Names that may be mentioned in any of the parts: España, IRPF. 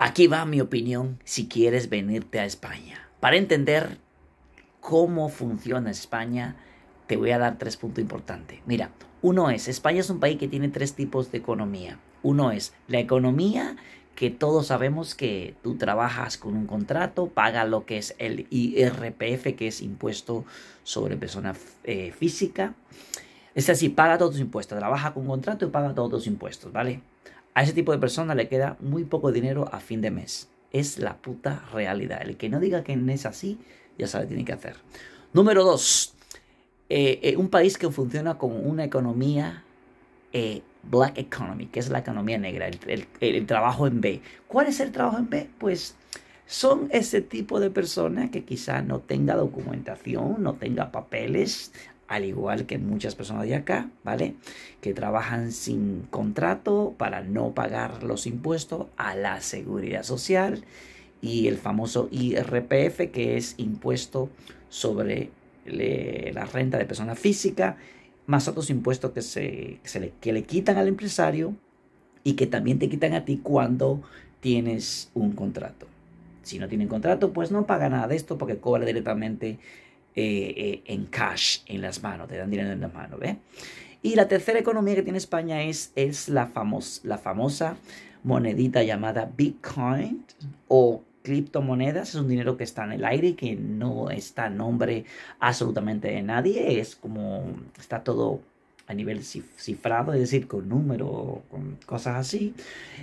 Aquí va mi opinión si quieres venirte a España. Para entender cómo funciona España, te voy a dar tres puntos importantes. Mira, uno es, España es un país que tiene tres tipos de economía. Uno es la economía que todos sabemos que tú trabajas con un contrato, pagas lo que es el IRPF, que es impuesto sobre persona física. Es decir, paga todos tus impuestos, trabaja con un contrato y paga todos tus impuestos, ¿vale? A ese tipo de personas le queda muy poco dinero a fin de mes. Es la puta realidad. El que no diga que es así, ya sabe, tiene que hacer. Número dos, un país que funciona con una economía Black Economy, que es la economía negra, el trabajo en B. ¿Cuál es el trabajo en B? Pues son ese tipo de personas que quizás no tenga documentación, no tenga papeles, al igual que muchas personas de acá, ¿vale? Que trabajan sin contrato para no pagar los impuestos a la seguridad social y el famoso IRPF, que es impuesto sobre la renta de personas físicas, más otros impuestos que le quitan al empresario y que también te quitan a ti cuando tienes un contrato. Si no tienen contrato, pues no paga nada de esto porque cobra directamente en cash, en las manos, te dan dinero en las manos, ¿ves? Y la tercera economía que tiene España es la famosa monedita llamada Bitcoin o criptomonedas. Es un dinero que está en el aire y que no está a nombre absolutamente de nadie. Es como está todo a nivel cifrado, es decir, con números, con cosas así,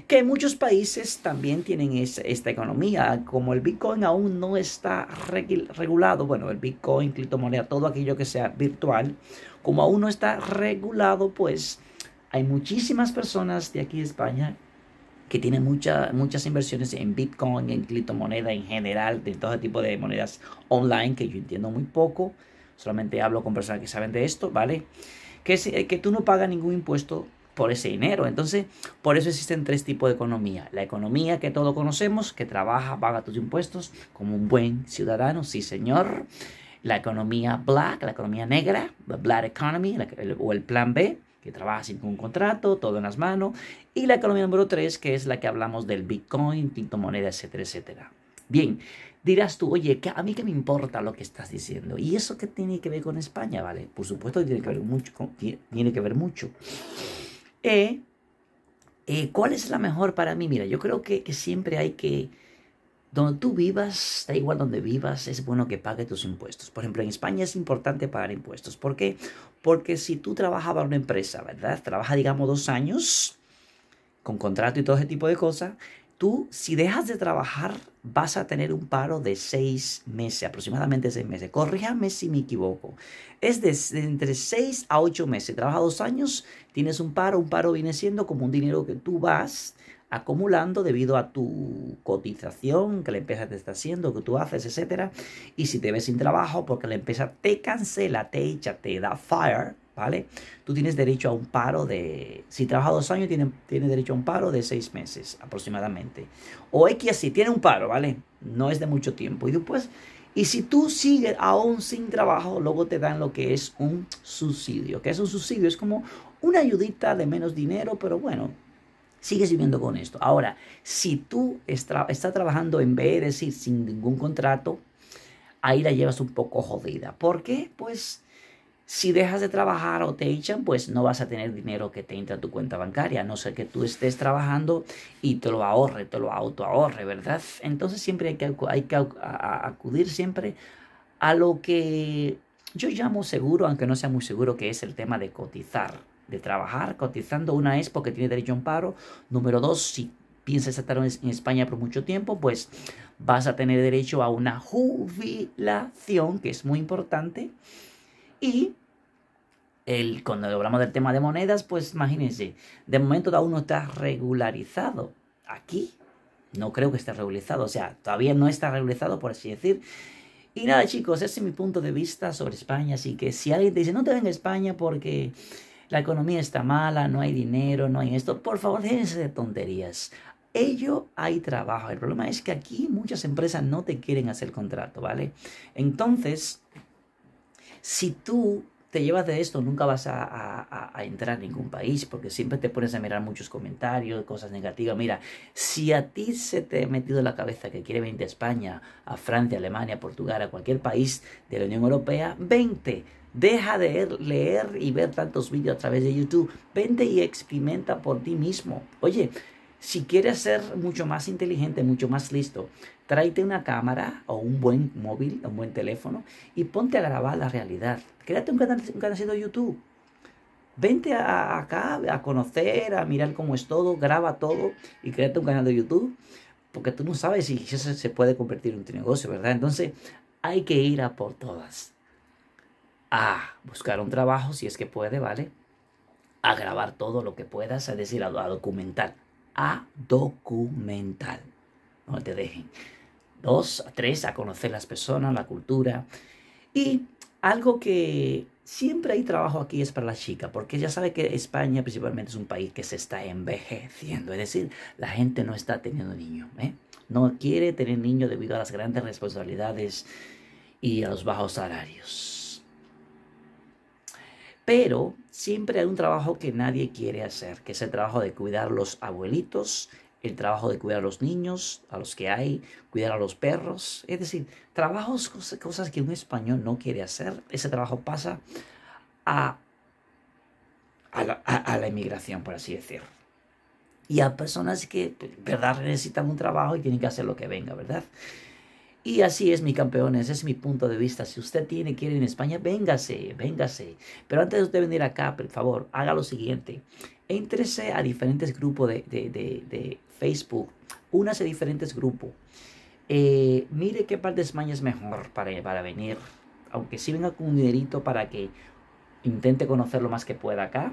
que muchos países también tienen esta economía. Como el Bitcoin aún no está regulado, bueno, el Bitcoin, criptomoneda, todo aquello que sea virtual, como aún no está regulado, pues hay muchísimas personas de aquí de España que tiene muchas inversiones en Bitcoin, en criptomonedas en general, de todo tipo de monedas online, que yo entiendo muy poco, solamente hablo con personas que saben de esto, ¿vale? Que tú no pagas ningún impuesto por ese dinero. Entonces, por eso existen tres tipos de economía. La economía que todos conocemos, que trabaja, paga tus impuestos como un buen ciudadano, sí señor. La economía black, la economía negra, la black economy, o el plan B, que trabaja sin ningún contrato, todo en las manos. Y la economía número 3, que es la que hablamos del Bitcoin, criptomoneda, etcétera, etcétera. Bien, dirás tú, oye, ¿a mí qué me importa lo que estás diciendo? ¿Y eso qué tiene que ver con España? Vale, por supuesto que tiene que ver mucho. ¿Cuál es la mejor para mí? Mira, yo creo que siempre hay que... Donde tú vivas, da igual donde vivas, es bueno que pagues tus impuestos. Por ejemplo, en España es importante pagar impuestos. ¿Por qué? Porque si tú trabajas para una empresa, ¿verdad? Trabajas, digamos, 2 años con contrato y todo ese tipo de cosas. Tú, si dejas de trabajar, vas a tener un paro de 6 meses, aproximadamente 6 meses. Corríjame si me equivoco. Es de entre 6 a 8 meses. Trabajas 2 años, tienes un paro. Un paro viene siendo como un dinero que tú vas acumulando debido a tu cotización que la empresa te está haciendo, que tú haces, etcétera. Y si te ves sin trabajo porque la empresa te cancela, te echa, te da fire, ¿vale? Tú tienes derecho a un paro de... Si trabaja 2 años, tiene derecho a un paro de 6 meses aproximadamente. O X así, tiene un paro, ¿vale? No es de mucho tiempo. Y después... Y si tú sigues aún sin trabajo, luego te dan lo que es un subsidio. ¿Qué es un subsidio? Es como una ayudita de menos dinero, pero bueno... Sigues viviendo con esto. Ahora, si tú estás trabajando en B, es decir, sin ningún contrato, ahí la llevas un poco jodida. ¿Por qué? Pues si dejas de trabajar o te echan, pues no vas a tener dinero que te entre a tu cuenta bancaria, a no ser que tú estés trabajando y te lo ahorre, te lo autoahorre, ¿verdad? Entonces siempre hay que acudir siempre a lo que yo llamo seguro, aunque no sea muy seguro, que es el tema de cotizar. De trabajar cotizando. Una es porque tiene derecho a un paro. Número dos, si piensas estar en España por mucho tiempo, pues vas a tener derecho a una jubilación, que es muy importante. Y cuando hablamos del tema de monedas, pues imagínense, de momento aún no está regularizado. Aquí no creo que esté regularizado, o sea, todavía no está regularizado, por así decir. Y nada, chicos, ese es mi punto de vista sobre España. Así que si alguien te dice, no te ven a España porque... la economía está mala, no hay dinero, no hay esto. Por favor, déjense de tonterías. Hay trabajo. El problema es que aquí muchas empresas no te quieren hacer contrato, ¿vale? Entonces, si tú te llevas de esto, nunca vas a entrar a ningún país, porque siempre te pones a mirar muchos comentarios, cosas negativas. Mira, si a ti se te ha metido en la cabeza que quieres venir a España, a Francia, a Alemania, a Portugal, a cualquier país de la Unión Europea, vente. Deja de leer y ver tantos vídeos a través de YouTube. Vente y experimenta por ti mismo. Oye, si quieres ser mucho más inteligente, mucho más listo, tráete una cámara o un buen móvil, un buen teléfono y ponte a grabar la realidad. Créate un canal de YouTube. Vente acá a conocer, a mirar cómo es todo, graba todo y créate un canal de YouTube, porque tú no sabes si eso se puede convertir en tu negocio, ¿verdad? Entonces hay que ir a por todas. A buscar un trabajo si es que puede, ¿vale? A grabar todo lo que puedas, es decir, a documentar. A documentar, no te dejen. 2, 3, a conocer las personas, la cultura. Y algo que siempre hay trabajo aquí es para las chicas, porque ya sabe que España principalmente es un país que se está envejeciendo, es decir, la gente no está teniendo niños, ¿eh? No quiere tener niños debido a las grandes responsabilidades y a los bajos salarios. Pero siempre hay un trabajo que nadie quiere hacer, que es el trabajo de cuidar a los abuelitos, el trabajo de cuidar a los niños, a los que hay, cuidar a los perros. Es decir, trabajos, cosas que un español no quiere hacer, ese trabajo pasa a la inmigración, por así decirlo. Y a personas que, ¿verdad?, necesitan un trabajo y tienen que hacer lo que venga, ¿verdad? Y así es, mis campeones, es mi punto de vista. Si usted quiere ir a España, véngase, véngase. Pero antes de usted venir acá, por favor, haga lo siguiente. Éntrese a diferentes grupos de Facebook. Únase a diferentes grupos. Mire qué parte de España es mejor para venir. Aunque sí venga con un dinerito para que intente conocer lo más que pueda acá.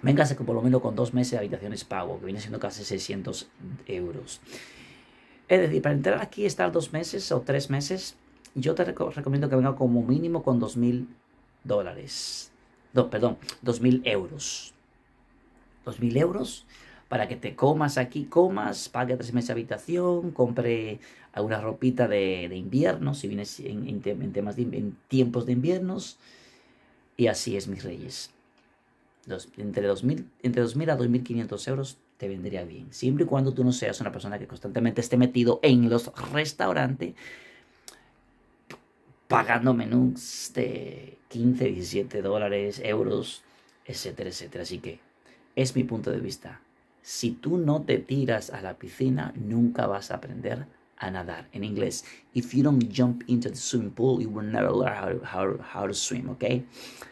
Véngase por lo menos con 2 meses de habitaciones pago, que viene siendo casi 600 euros. Es decir, para entrar aquí y estar 2 meses o 3 meses, yo te recomiendo que venga como mínimo con $2.000. No, perdón, 2.000 euros. 2.000 euros para que te comas aquí, comas, pague 3 meses de habitación, compre alguna ropita de invierno, si vienes en tiempos de inviernos. Y así es, mis reyes. Entre 2.000 a 2.500 euros te vendría bien, siempre y cuando tú no seas una persona que constantemente esté metido en los restaurantes pagando menús de 15, 17 dólares, euros, etcétera, etcétera. Así que es mi punto de vista. Si tú no te tiras a la piscina, nunca vas a aprender a nadar. En inglés, if you don't jump into the swimming pool, you will never learn how to swim, ¿ok?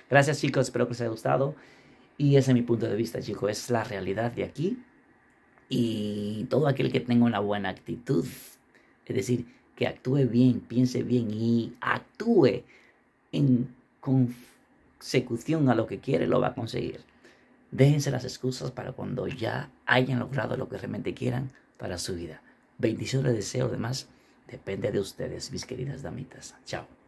Gracias, chicos, espero que os haya gustado. Y ese es mi punto de vista, chicos, es la realidad de aquí. Y todo aquel que tenga una buena actitud, es decir, que actúe bien, piense bien y actúe en consecución a lo que quiere, lo va a conseguir. Déjense las excusas para cuando ya hayan logrado lo que realmente quieran para su vida. Bendiciones, deseos, demás, depende de ustedes, mis queridas damitas. Chao.